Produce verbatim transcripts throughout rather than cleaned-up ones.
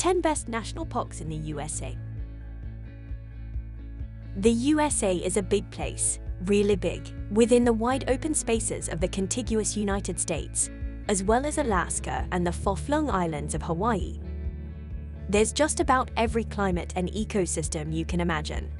ten Best National Parks in the U S A. The U S A is a big place, really big, within the wide open spaces of the contiguous United States, as well as Alaska and the far-flung islands of Hawaii. There's just about every climate and ecosystem you can imagine,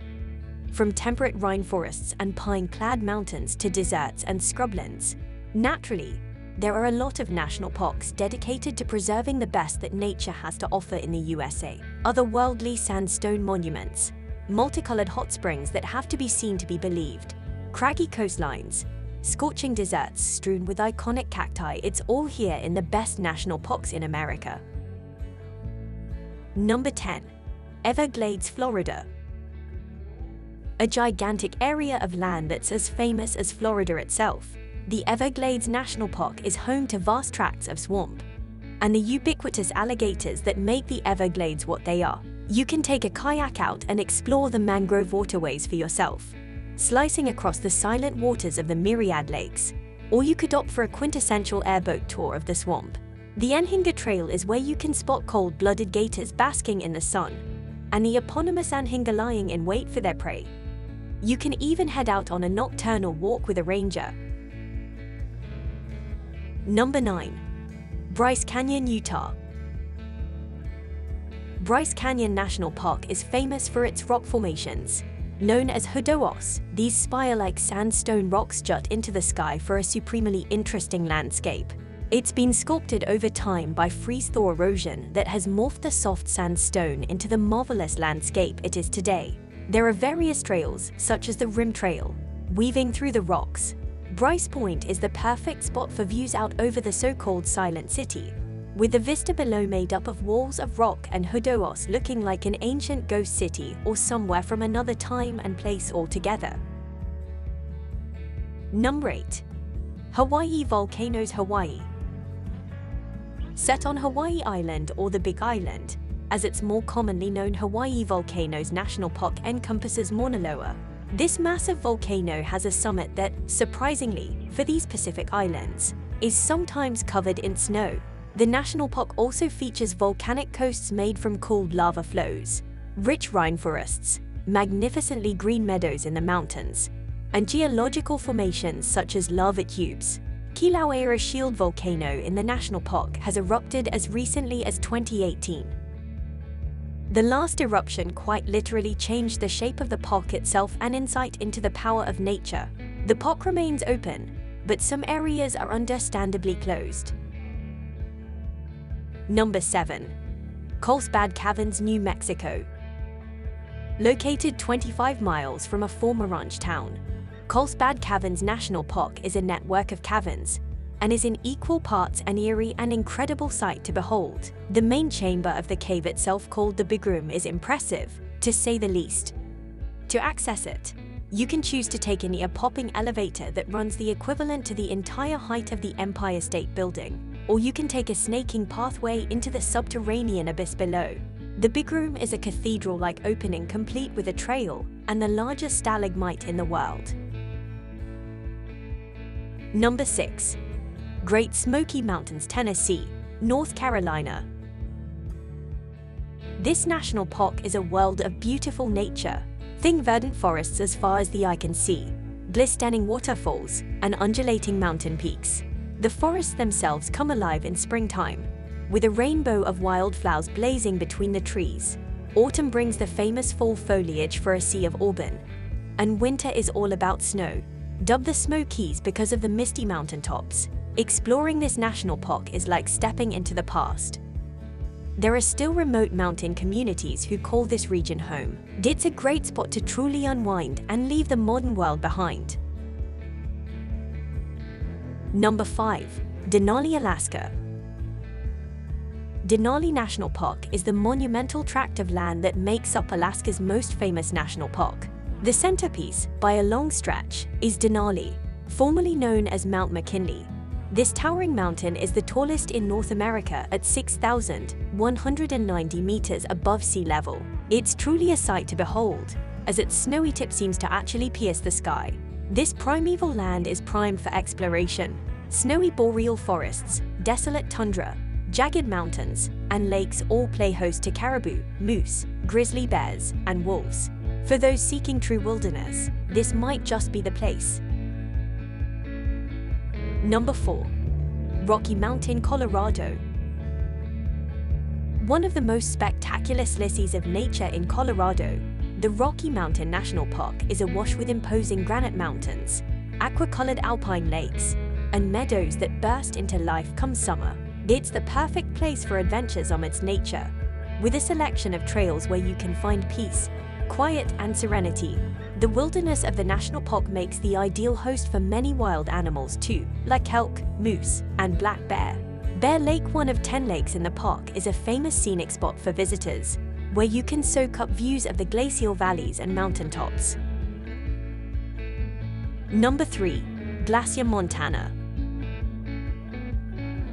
from temperate rainforests and pine-clad mountains to deserts and scrublands. Naturally, there are a lot of national parks dedicated to preserving the best that nature has to offer in the U S A. Otherworldly sandstone monuments, multicolored hot springs that have to be seen to be believed, craggy coastlines, scorching deserts strewn with iconic cacti, it's all here in the best national parks in America. Number ten. Everglades, Florida. A gigantic area of land that's as famous as Florida itself, the Everglades National Park is home to vast tracts of swamp and the ubiquitous alligators that make the Everglades what they are. You can take a kayak out and explore the mangrove waterways for yourself, slicing across the silent waters of the myriad lakes, or you could opt for a quintessential airboat tour of the swamp. The Anhinga Trail is where you can spot cold-blooded gators basking in the sun, and the eponymous Anhinga lying in wait for their prey. You can even head out on a nocturnal walk with a ranger. Number nine. Bryce Canyon, Utah. Bryce Canyon National Park is famous for its rock formations, known as hoodoos. These spire-like sandstone rocks jut into the sky for a supremely interesting landscape. It's been sculpted over time by freeze-thaw erosion that has morphed the soft sandstone into the marvelous landscape it is today. There are various trails, such as the Rim Trail, weaving through the rocks. Bryce Point is the perfect spot for views out over the so-called Silent City, with the vista below made up of walls of rock and hoodoos looking like an ancient ghost city or somewhere from another time and place altogether. Number eight. Hawaii Volcanoes, Hawaii. Set on Hawaii Island, or the Big Island, as it's more commonly known, Hawaii Volcanoes National Park encompasses Mauna Loa. This massive volcano has a summit that, surprisingly, for these Pacific islands, is sometimes covered in snow. The national park also features volcanic coasts made from cooled lava flows, rich rainforests, magnificently green meadows in the mountains, and geological formations such as lava tubes. Kilauea, a shield volcano in the national park, has erupted as recently as twenty eighteen. The last eruption quite literally changed the shape of the park itself, and insight into the power of nature. The park remains open, but some areas are understandably closed. Number seven. Carlsbad Caverns, New Mexico. Located twenty-five miles from a former ranch town, Carlsbad Caverns National Park is a network of caverns, and is in equal parts an eerie and incredible sight to behold. The main chamber of the cave itself, called the Big Room, is impressive, to say the least. To access it, you can choose to take an ear-popping elevator that runs the equivalent to the entire height of the Empire State Building, or you can take a snaking pathway into the subterranean abyss below. The Big Room is a cathedral-like opening complete with a trail, and the largest stalagmite in the world. Number six. Great Smoky Mountains, Tennessee, North Carolina. This national park is a world of beautiful nature, thin verdant forests as far as the eye can see, glistening waterfalls, and undulating mountain peaks. The forests themselves come alive in springtime, with a rainbow of wildflowers blazing between the trees. Autumn brings the famous fall foliage for a sea of auburn, and winter is all about snow, dubbed the Smokies because of the misty mountaintops. Exploring this national park is like stepping into the past. There are still remote mountain communities who call this region home. It's a great spot to truly unwind and leave the modern world behind. Number five. Denali, Alaska. Denali National Park is the monumental tract of land that makes up Alaska's most famous national park. The centerpiece, by a long stretch, is Denali, formerly known as Mount McKinley. This towering mountain is the tallest in North America at six thousand one hundred ninety meters above sea level. It's truly a sight to behold, as its snowy tip seems to actually pierce the sky. This primeval land is primed for exploration. Snowy boreal forests, desolate tundra, Jagged mountains and lakes all play host to caribou, moose, grizzly bears, and wolves. For those seeking true wilderness, this might just be the place. Number four. Rocky Mountain, Colorado. One of the most spectacular slices of nature in Colorado, the Rocky Mountain National Park is awash with imposing granite mountains, aqua-colored alpine lakes, and meadows that burst into life come summer. It's the perfect place for adventures amidst nature, with a selection of trails where you can find peace, quiet, and serenity. The wilderness of the national park makes the ideal host for many wild animals too, like elk, moose, and black bear. Bear Lake, one of ten lakes in the park, is a famous scenic spot for visitors, where you can soak up views of the glacial valleys and mountaintops. Number three. Glacier, Montana.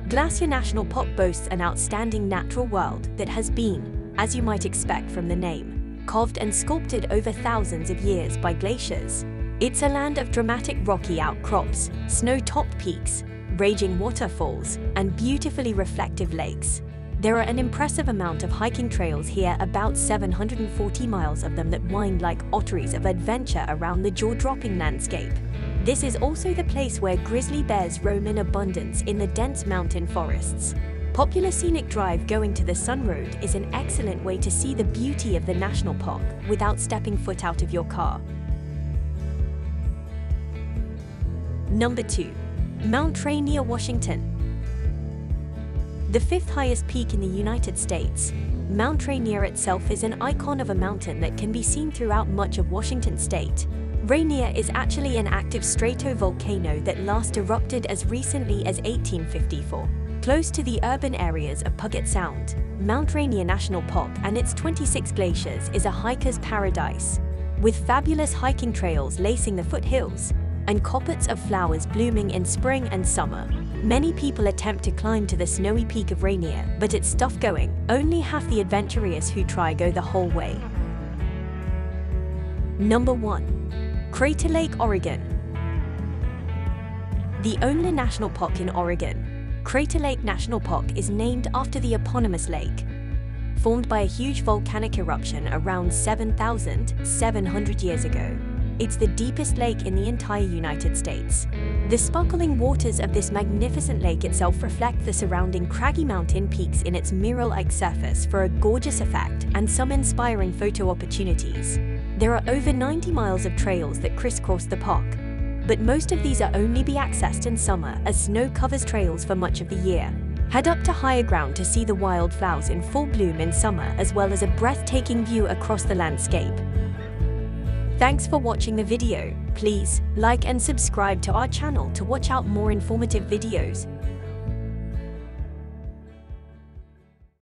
Glacier National Park boasts an outstanding natural world that has been, as you might expect from the name, carved and sculpted over thousands of years by glaciers. It's a land of dramatic rocky outcrops, snow-topped peaks, raging waterfalls, and beautifully reflective lakes. There are an impressive amount of hiking trails here, about seven hundred forty miles of them that wind like otters of adventure around the jaw-dropping landscape. This is also the place where grizzly bears roam in abundance in the dense mountain forests. Popular scenic drive Going to the Sun Road is an excellent way to see the beauty of the national park without stepping foot out of your car. Number two. Mount Rainier, Washington. The fifth highest peak in the United States, Mount Rainier itself is an icon of a mountain that can be seen throughout much of Washington state. Rainier is actually an active stratovolcano that last erupted as recently as eighteen fifty-four. Close to the urban areas of Puget Sound, Mount Rainier National Park and its twenty-six glaciers is a hiker's paradise, with fabulous hiking trails lacing the foothills and carpets of flowers blooming in spring and summer. Many people attempt to climb to the snowy peak of Rainier, but it's tough going. Only half the adventurers who try go the whole way. Number one. Crater Lake, Oregon. The only national park in Oregon, Crater Lake National Park is named after the eponymous lake, formed by a huge volcanic eruption around seven thousand seven hundred years ago. It's the deepest lake in the entire United States. The sparkling waters of this magnificent lake itself reflect the surrounding craggy mountain peaks in its mirror-like surface for a gorgeous effect and some inspiring photo opportunities. There are over ninety miles of trails that crisscross the park, but most of these are only be accessed in summer as snow covers trails for much of the year. Head up to higher ground to see the wildflowers in full bloom in summer, as well as a breathtaking view across the landscape. Thanks for watching the video. Please like and subscribe to our channel to watch out more informative videos.